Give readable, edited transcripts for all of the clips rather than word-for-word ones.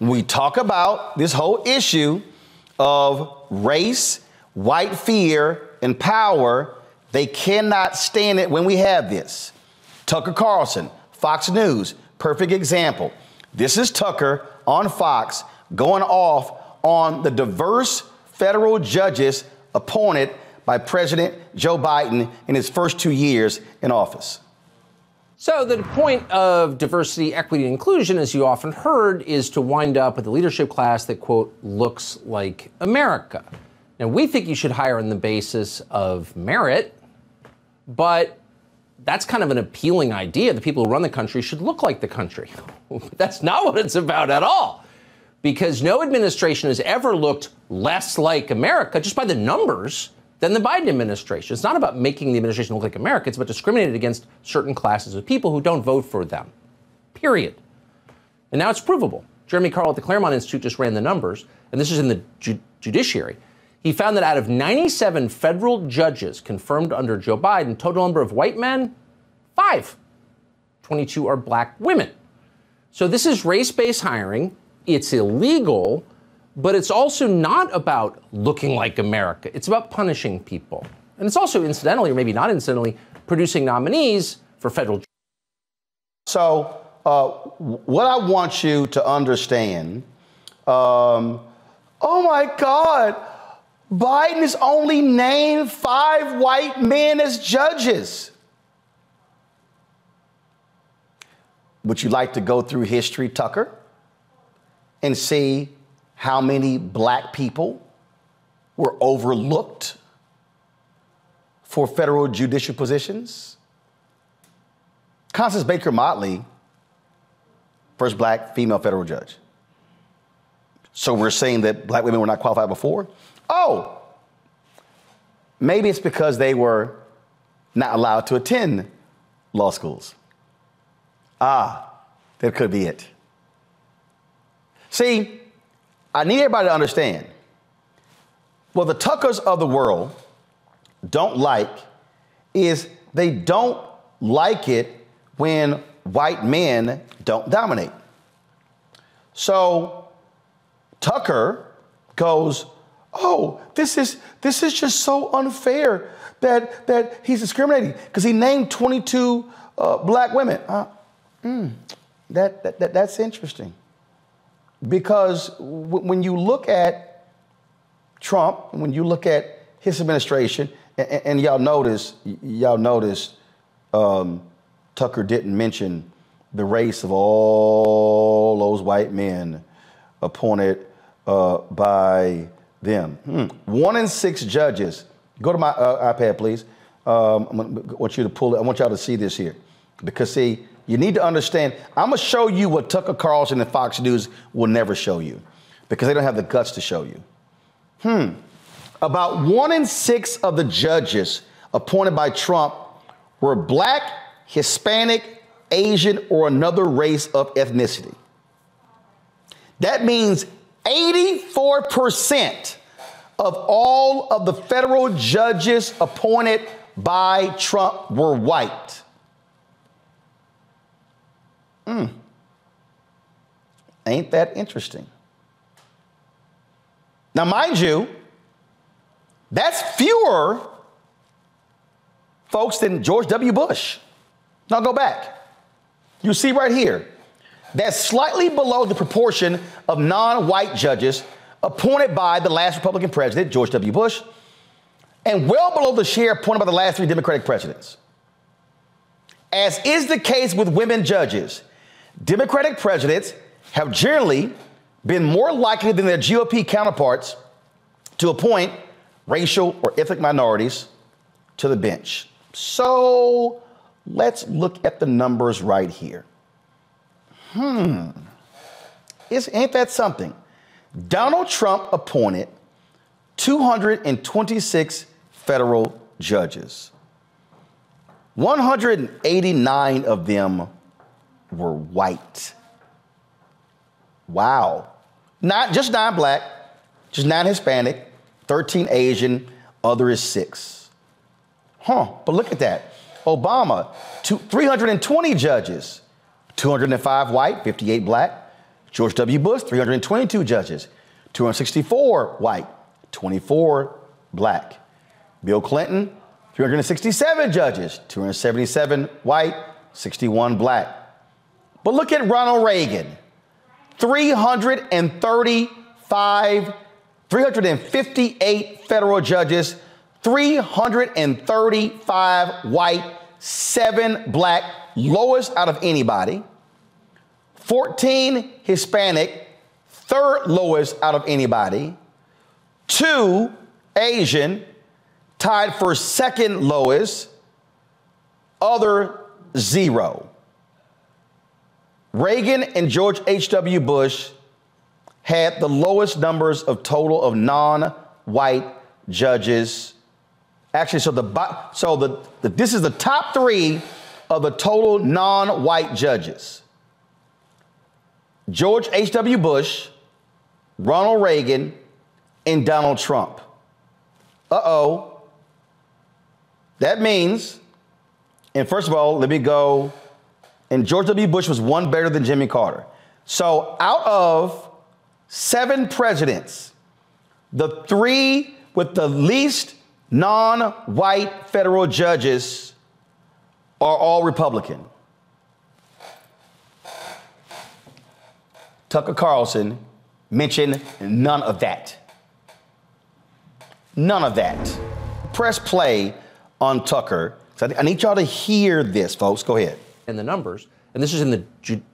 we talk about this whole issue of race, white fear, and power, they cannot stand it when we have this. Tucker Carlson, Fox News, perfect example. This is Tucker on Fox going off on the diverse federal judges appointed by President Joe Biden in his first 2 years in office. So the point of diversity, equity, and inclusion, as you often heard, is to wind up with a leadership class that, quote, looks like America. Now, we think you should hire on the basis of merit, but that's kind of an appealing idea. The people who run the country should look like the country. That's not what it's about at all, because no administration has ever looked less like America just by the numbers than the Biden administration. It's not about making the administration look like America. It's about discriminating against certain classes of people who don't vote for them, period. And now it's provable. Jeremy Carl at the Claremont Institute just ran the numbers, and this is in the judiciary. He found that out of 97 federal judges confirmed under Joe Biden, total number of white men, 5. 22 are black women. So this is race-based hiring. It's illegal, but it's also not about looking like America. It's about punishing people. And it's also, incidentally, or maybe not incidentally, producing nominees for federal judges. So what I want you to understand, oh my God, Biden has only named 5 white men as judges. Would you like to go through history, Tucker, and see how many black people were overlooked for federal judicial positions? Constance Baker Motley, first black female federal judge. So we're saying that black women were not qualified before? Oh, maybe it's because they were not allowed to attend law schools. Ah, that could be it. See, I need everybody to understand. What the Tuckers of the world don't like is they don't like it when white men don't dominate. So Tucker goes, oh, this is just so unfair that he's discriminating because he named 22 black women. That's interesting, because when you look at Trump, when you look at his administration, and y'all notice, Tucker didn't mention the race of all those white men appointed by them. 1 in 6 judges. Go to my iPad, please. I want you to pull it. I want y'all to see this here, because see, you need to understand. I'm gonna show you what Tucker Carlson and Fox News will never show you, because they don't have the guts to show you. About 1 in 6 of the judges appointed by Trump were black, Hispanic, Asian, or another race of ethnicity. That means 84% of all of the federal judges appointed by Trump were white. Ain't that interesting? Now, mind you, that's fewer folks than George W. Bush. Now go back. You see right here, that's slightly below the proportion of non-white judges appointed by the last Republican president, George W. Bush, and well below the share appointed by the last 3 Democratic presidents. As is the case with women judges, Democratic presidents have generally been more likely than their GOP counterparts to appoint racial or ethnic minorities to the bench. So let's look at the numbers right here. Ain't that something? Donald Trump appointed 226 federal judges. 189 of them were white. Wow. Not just 9 black, just 9 Hispanic, 13 Asian, other is 6. But look at that. Obama, 320 judges, 205 white, 58 black, George W. Bush, 322 judges, 264 white, 24 black. Bill Clinton, 367 judges, 277 white, 61 black. But look at Ronald Reagan, 358 federal judges, 335 white, 7 black, lowest out of anybody, 14 Hispanic, third lowest out of anybody, 2 Asian, tied for second lowest, other 0. Reagan and George H.W. Bush had the lowest numbers of total of non-white judges. Actually, this is the top 3 of the total non-white judges. George H.W. Bush, Ronald Reagan, and Donald Trump. Uh-oh. That means, and first of all, let me go, and George W. Bush was one better than Jimmy Carter. So out of 7 presidents, the 3 with the least non-white federal judges are all Republican. Tucker Carlson mentioned none of that. None of that. Press play on Tucker. So I need y'all to hear this, folks. Go ahead. And the numbers, and this is in the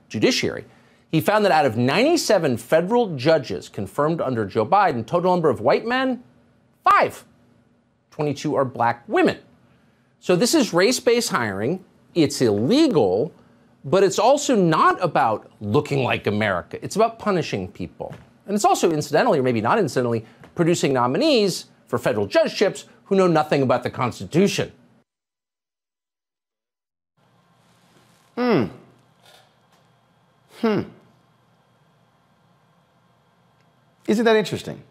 judiciary, he found that out of 97 federal judges confirmed under Joe Biden, total number of white men, 5. 22 are black women. So this is race-based hiring. It's illegal, but it's also not about looking like America. It's about punishing people. And it's also, incidentally, or maybe not incidentally, producing nominees for federal judgeships who know nothing about the Constitution. Isn't that interesting?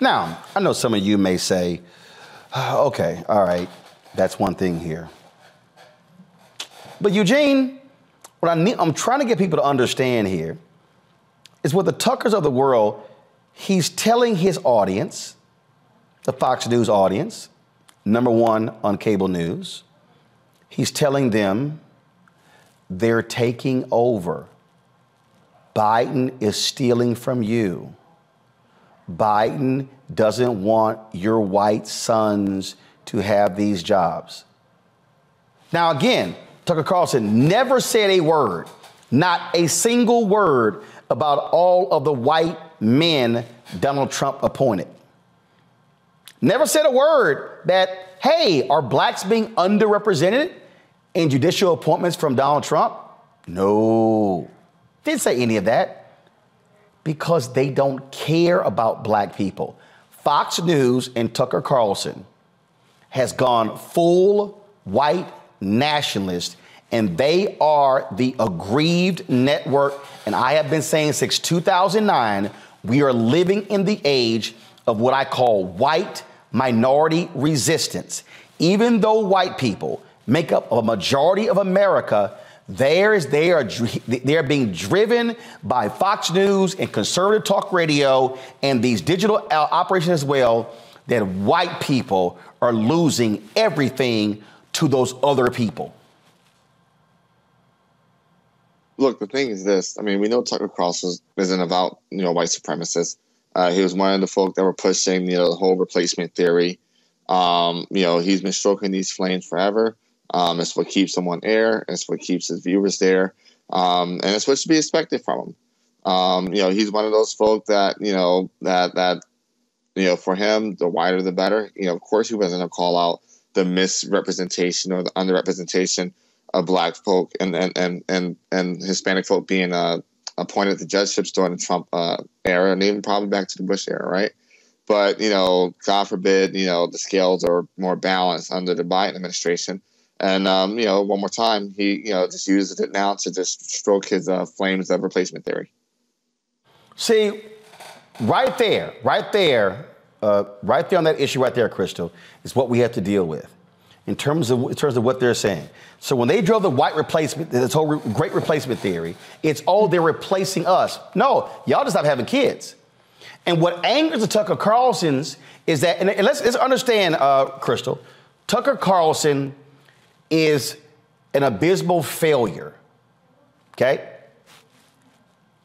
Now, I know some of you may say, okay, all right, that's one thing here. But Eugene, I'm trying to get people to understand here is what the Tuckers of the world, he's telling his audience, the Fox News audience, #1 on cable news, he's telling them they're taking over. Biden is stealing from you. Biden doesn't want your white sons to have these jobs. Now, again, Tucker Carlson never said a word, not a single word about all of the white men Donald Trump appointed. Never said a word that, hey, are blacks being underrepresented in judicial appointments from Donald Trump? No, didn't say any of that. Because they don't care about black people. Fox News and Tucker Carlson has gone full white nationalist, and they are the aggrieved network. And I have been saying since 2009, we are living in the age of what I call white minority resistance. Even though white people make up a majority of America, they are being driven by Fox News and conservative talk radio and these digital operations as well, that white people are losing everything to those other people. Look, the thing is this. I mean, we know Tucker Carlson isn't about, white supremacists. He was one of the folk that were pushing, the whole replacement theory. He's been stroking these flames forever. It's what keeps him on air. It's what keeps his viewers there. And it's what should be expected from him. He's one of those folk that, for him, the wider the better. Of course, he wasn't going to call out the misrepresentation or the underrepresentation of black folk and Hispanic folk being appointed to judgeships during the Trump era, and even probably back to the Bush era, right? But, God forbid, the scales are more balanced under the Biden administration. And, one more time, he, just uses it now to just stroke his flames of replacement theory. See, right there on that issue right there, Crystal, is what we have to deal with. in terms of what they're saying. So when they drove the white replacement, this whole great replacement theory, it's, oh, they're replacing us. No, y'all just not having kids. And what angers the Tucker Carlsons is that, and let's understand, Crystal, Tucker Carlson is an abysmal failure, okay?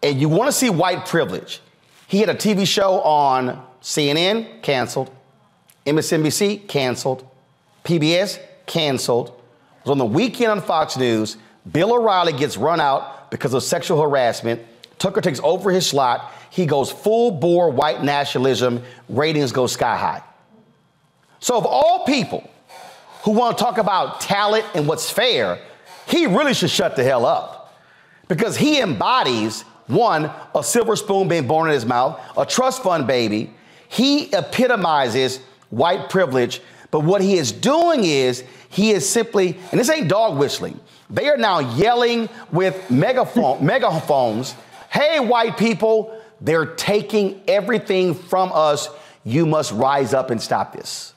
And you want to see white privilege. He had a TV show on CNN, canceled. MSNBC, canceled. PBS, canceled. It was on the weekend on Fox News. Bill O'Reilly gets run out because of sexual harassment. Tucker takes over his slot. He goes full bore white nationalism. Ratings go sky high. So of all people who want to talk about talent and what's fair, he really should shut the hell up, because he embodies, one, a silver spoon being born in his mouth, a trust fund baby. He epitomizes white privilege. But what he is doing is he is simply, and this ain't dog whistling, they are now yelling with megaphones, hey, white people, they're taking everything from us. You must rise up and stop this.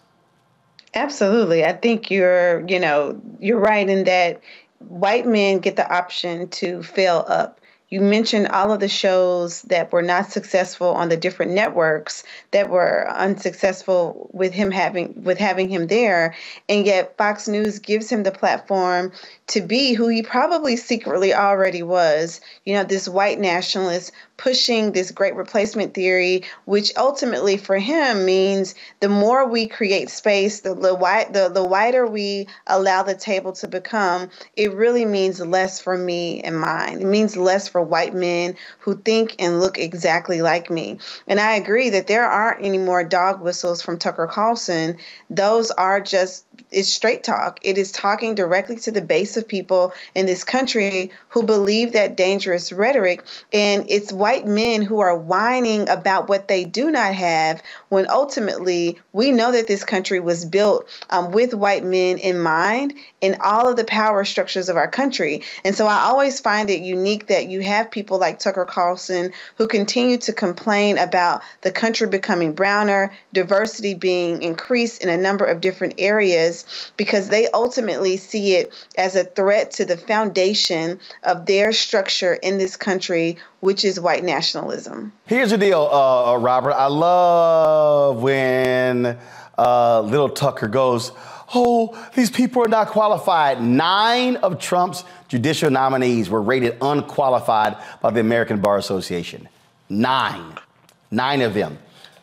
Absolutely. I think you're right in that white men get the option to fail up. You mentioned all of the shows that were not successful on the different networks that were unsuccessful with him having him there. And yet Fox News gives him the platform to be who he probably secretly already was, you know, this white nationalist pushing this great replacement theory, which ultimately for him means the more we create space, the wider we allow the table to become, it really means less for me and mine. It means less for white men who think and look exactly like me. And I agree that there aren't any more dog whistles from Tucker Carlson. Those are just, it's straight talk. It is talking directly to the base of people in this country who believe that dangerous rhetoric. And it's white men who are whining about what they do not have, when ultimately we know that this country was built with white men in mind in all of the power structures of our country. And so I always find it unique that you have people like Tucker Carlson who continue to complain about the country becoming browner, diversity being increased in a number of different areas, because they ultimately see it as a threat to the foundation of their structure in this country, which is white nationalism. Here's the deal, Robert. I love when little Tucker goes, oh, these people are not qualified. 9 of Trump's judicial nominees were rated unqualified by the American Bar Association. 9 of them.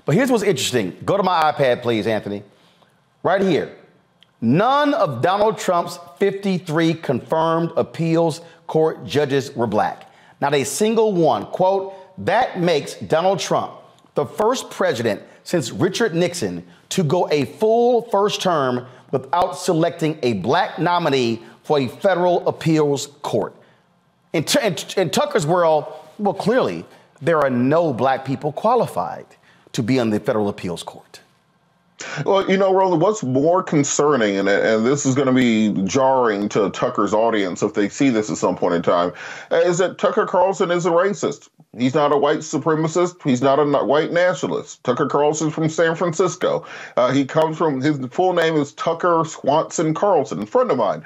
But here's what's interesting. Go to my iPad, please, Anthony. Right here. None of Donald Trump's 53 confirmed appeals court judges were black. Not a single one. Quote, that makes Donald Trump the first president since Richard Nixon to go a full first term without selecting a black nominee for a federal appeals court. In Tucker's world, well, clearly, there are no black people qualified to be on the federal appeals court. Well, you know, Roland, what's more concerning, and this is going to be jarring to Tucker's audience if they see this at some point in time, is that Tucker Carlson is a racist. He's not a white supremacist. He's not a white nationalist. Tucker Carlson's from San Francisco. He comes from, his full name is Tucker Swanson Carlson, a friend of mine.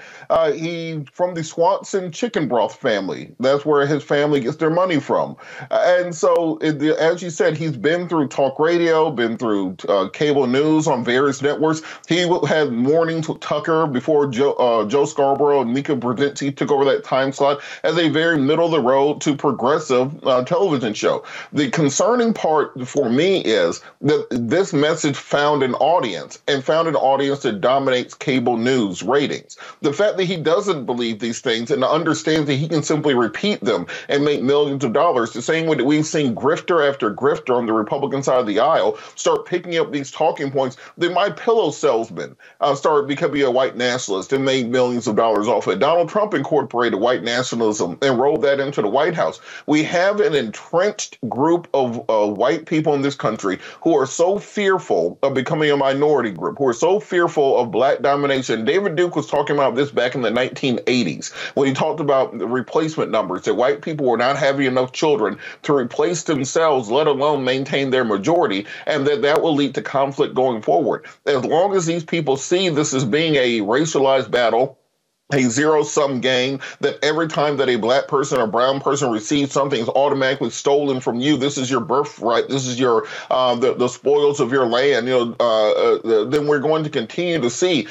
He from the Swanson chicken broth family. That's where his family gets their money from. And so, as you said, he's been through talk radio, been through cable news, on various networks. He had mornings with Tucker before Joe Scarborough and Mika Brzezinski took over that time slot as a very middle-of-the-road to progressive television show. The concerning part for me is that this message found an audience, and found an audience that dominates cable news ratings. The fact that he doesn't believe these things and understands that he can simply repeat them and make millions of dollars, the same way that we've seen grifter after grifter on the Republican side of the aisle start picking up these talking points. Then my pillow salesman started becoming a white nationalist and made millions of dollars off it. Donald Trump incorporated white nationalism and rolled that into the White House. We have an entrenched group of white people in this country who are so fearful of becoming a minority group, who are so fearful of black domination. David Duke was talking about this back in the 1980s when he talked about the replacement numbers, that white people were not having enough children to replace themselves, let alone maintain their majority, and that will lead to conflict going forward. As long as these people see this as being a racialized battle, a zero-sum game, that every time that a black person or brown person receives something is automatically stolen from you, this is your birthright, this is your the spoils of your land, then we're going to continue to see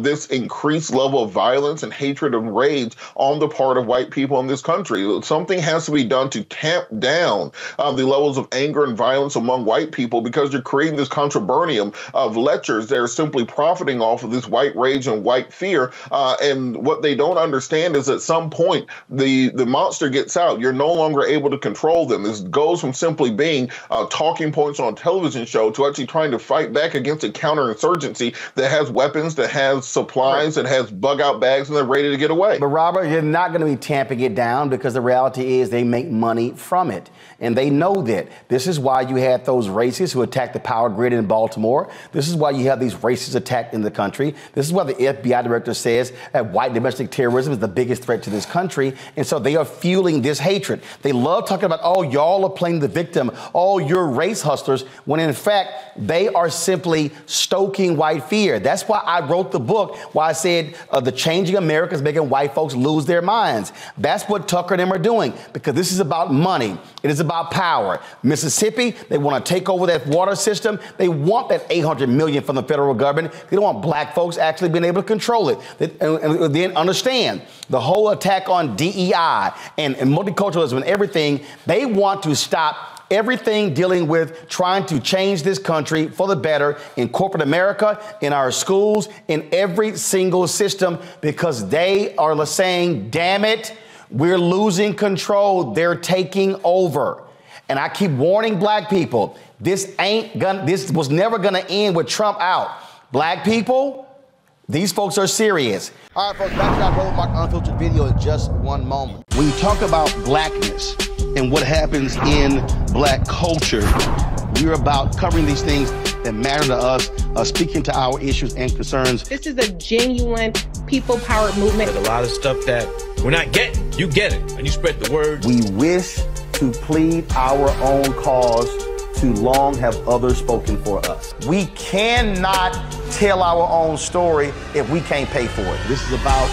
this increased level of violence and hatred and rage on the part of white people in this country. Something has to be done to tamp down the levels of anger and violence among white people, because you're creating this controbernium of lechers that are simply profiting off of this white rage and white fear, and what they don't understand is at some point the monster gets out. You're no longer able to control them. This goes from simply being talking points on a television show to actually trying to fight back against a counterinsurgency that has weapons, that has supplies, that has bug out bags, and they're ready to get away. But Robert, you're not going to be tamping it down, because the reality is they make money from it. And they know that. This is why you had those racists who attacked the power grid in Baltimore. This is why you have these racists attacked in the country. This is why the FBI director says that white domestic terrorism is the biggest threat to this country. And so they are fueling this hatred. They love talking about, oh, y'all are playing the victim. Oh, you're race hustlers. When in fact, they are simply stoking white fear. That's why I wrote the book, why I said the changing America is making white folks lose their minds. That's what Tucker and them are doing, because this is about money. It is about power. Mississippi, they want to take over that water system. They want that $800 million from the federal government. They don't want black folks actually being able to control it. And then understand the whole attack on DEI and multiculturalism and everything. They want to stop everything dealing with trying to change this country for the better in corporate America, in our schools, in every single system, because they are saying, damn it, we're losing control. They're taking over. And I keep warning black people, this was never going to end with Trump out. Black people, these folks are serious. All right, folks, back to our Roland Martin Unfiltered video in just one moment. When you talk about blackness and what happens in black culture, we're about covering these things that matter to us, speaking to our issues and concerns. This is a genuine people-powered movement. There's a lot of stuff that we're not getting. You get it, and you spread the word. We wish to plead our own cause. Too long have others spoken for us. We cannot tell our own story if we can't pay for it. This is about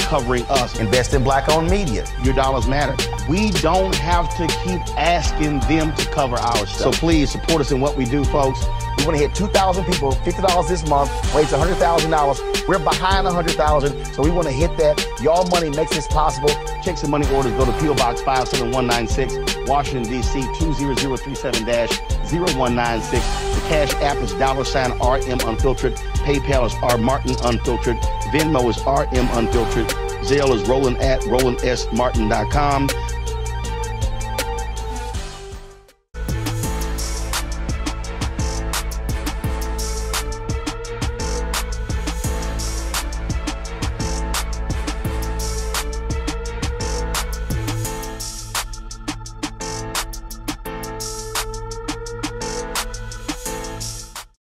covering us. Invest in black-owned media. Your dollars matter. We don't have to keep asking them to cover our stuff. So please support us in what we do, folks. We want to hit 2,000 people, $50 this month, raise $100,000. We're behind $100,000, so we want to hit that. Y'all money makes this possible. Checks and money orders go to P.O. Box 57196, Washington, D.C. 20037-0196. The cash app is $RM Unfiltered. PayPal is R Martin Unfiltered. Venmo is RM Unfiltered. Zelle is Roland at RolandSMartin.com.